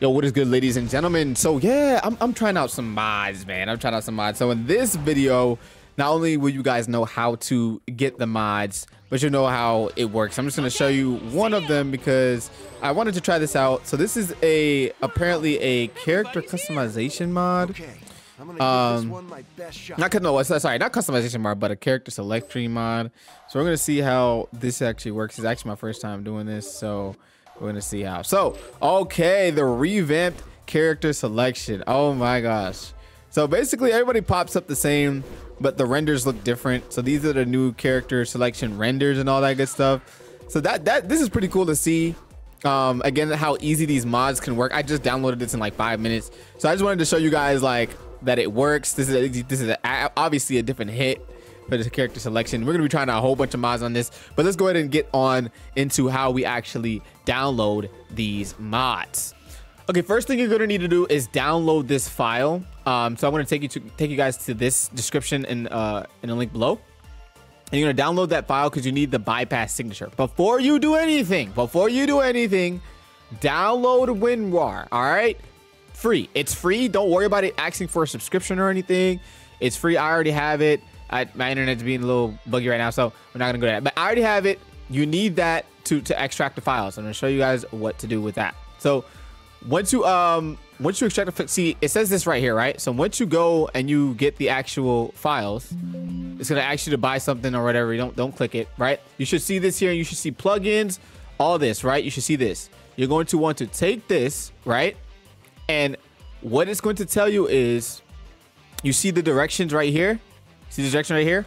Yo, what is good, ladies and gentlemen? So yeah, I'm trying out some mods, man. I'm trying out some mods. So in this video, not only will you guys know how to get the mods, but you know how it works. I'm just gonna show you one of them because I wanted to try this out. So this is apparently a character customization mod. Not customization mod, but a character select tree mod. So we're gonna see how this actually works. It's actually my first time doing this, so we're gonna see how. So, okay, the revamped character selection. Oh my gosh. So basically everybody pops up the same, but the renders look different. So these are the new character selection renders and all that good stuff. So this is pretty cool to see. Again, how easy these mods can work. I just downloaded this in like 5 minutes. So I just wanted to show you guys like that it works. This is obviously a different hit for the character selection. We're gonna be trying a whole bunch of mods on this, but let's go ahead and get on into how we actually download these mods. Okay, first thing you're gonna need to do is download this file. So I'm gonna take you guys to this description and in the link below. And you're gonna download that file because you need the bypass signature. Before you do anything, download WinRAR, all right? Free, it's free. Don't worry about it asking for a subscription or anything. It's free, I already have it. My internet's being a little buggy right now, so we're not gonna go to that, but I already have it. You need that to extract the files. I'm gonna show you guys what to do with that. So once you extract the, see, it says this right here, right? So once you go and you get the actual files, it's gonna ask you to buy something or whatever. You don't click it, right? You should see this here. You should see plugins, all this, right? You should see this. You're going to want to take this, right? And what it's going to tell you is, you see the directions right here. See the direction right here?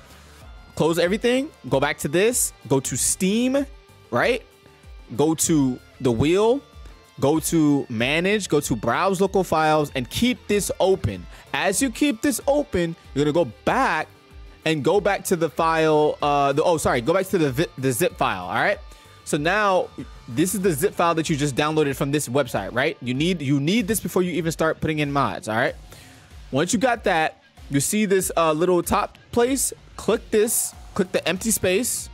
Close everything, go back to this, go to Steam, right? Go to the wheel, go to manage, go to browse local files, and keep this open. As you keep this open, you're gonna go back and go back to the file, go back to the zip file, all right? So now this is the zip file that you just downloaded from this website, right? You need this before you even start putting in mods, all right? Once you got that, you see this little top place, click this, click the empty space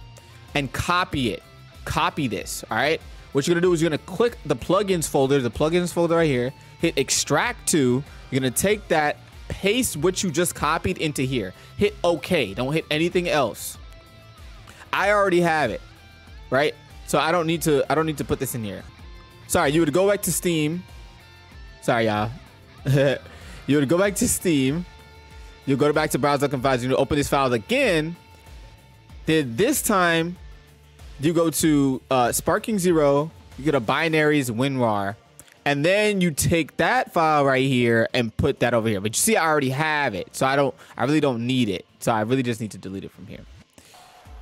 and copy it. Copy this, all right? What you're gonna do is you're gonna click the plugins folder right here, hit extract to, you're gonna take that, paste what you just copied into here, hit okay, don't hit anything else. I already have it, right? So I don't need to put this in here. Sorry, you would go back to Steam. Sorry, y'all. You would go back to Steam. You go back to browse looking files. You open these files again. Then this time, you go to Sparking Zero. You go to Binaries WinRAR, and then you take that file right here and put that over here. But you see, I already have it, so I really don't need it. So I really just need to delete it from here.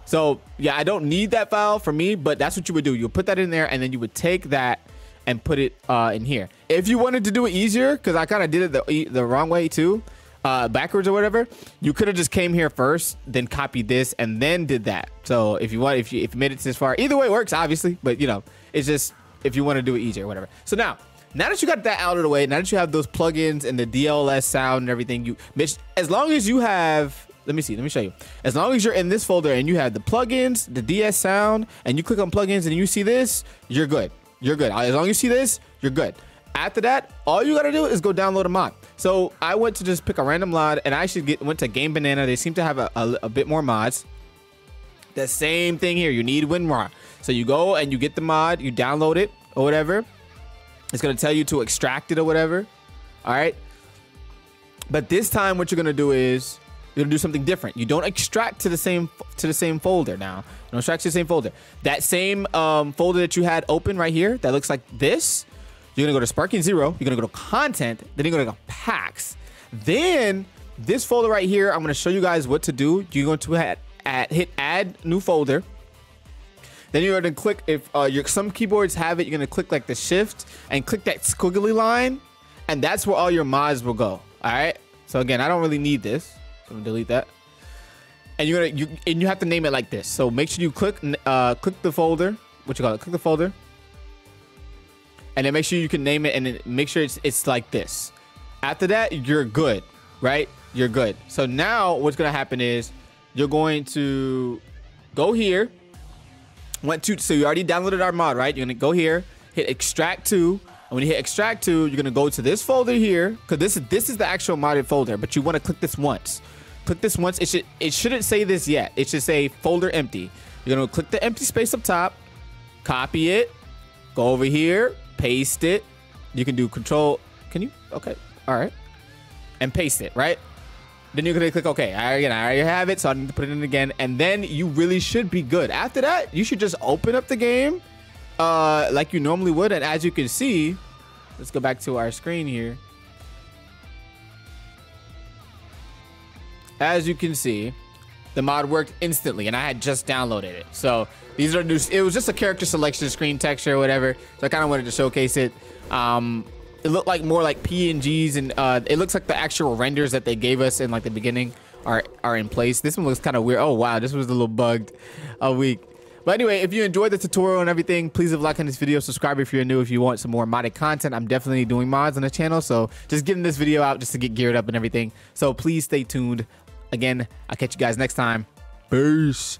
So yeah, I don't need that file for me, but that's what you would do. You'll put that in there, and then you would take that and put it in here. If you wanted to do it easier, because I kind of did it the wrong way too. Backwards or whatever, you could have just came here first, then copied this, and then did that. So if you made it this far, either way it works, obviously, but you know, it's just if you want to do it easier or whatever. So now that you got that out of the way, now that you have those plugins and the DLS sound and everything, as long as you have, let me show you, as long as you're in this folder and you have the plugins, the DS sound, and you click on plugins and you see this, you're good. As long as you see this, you're good. After that, all you gotta do is go download a mod. So I went to just pick a random mod, and I actually went to Game Banana. They seem to have a bit more mods. The same thing here, you need WinRAR. So you go and you get the mod, you download it or whatever. It's gonna tell you to extract it or whatever, all right? But this time what you're gonna do is, you're gonna do something different. You don't extract to the same folder now. You don't extract to the same folder. That same folder that you had open right here, that looks like this, you're gonna go to Sparking Zero, you're gonna go to Content, then you're gonna go to Packs. Then this folder right here, I'm gonna show you guys what to do. You're going to hit Add New Folder. Then you're gonna click, if some keyboards have it, you're gonna click like the Shift and click that squiggly line, and that's where all your mods will go, all right? So again, I don't really need this, so I'm gonna delete that. And you have to name it like this. So make sure you click the folder, click the folder. And then make sure you can name it, and then make sure it's like this. After that, you're good, right? You're good. So now what's gonna happen is you're going to go here, so you already downloaded our mod, right? You're gonna go here, hit extract to, And when you hit extract to, you're going to go to this folder here, because this is the actual modded folder, but you want to click this once. Click this once. It shouldn't say this yet. It should say folder empty. You're going to click the empty space up top, copy it, go over here, paste it. You can do control. Can you? Okay. All right. And paste it, right? Then you're going to click OK. I already have it, so I need to put it in again. And then you really should be good. After that, you should just open up the game like you normally would. And as you can see, let's go back to our screen here. As you can see, the mod worked instantly, and I had just downloaded it. So these are new. It was just a character selection screen texture or whatever. So I kind of wanted to showcase it. It looked like more like PNGs, and it looks like the actual renders that they gave us in like the beginning are in place. This one looks kind of weird. Oh wow, this was a little bugged a week. But anyway, if you enjoyed the tutorial and everything, please leave a like on this video. Subscribe if you're new. If you want some more modded content, I'm definitely doing mods on the channel. So just giving this video out just to get geared up and everything. So please stay tuned. Again, I'll catch you guys next time. Peace.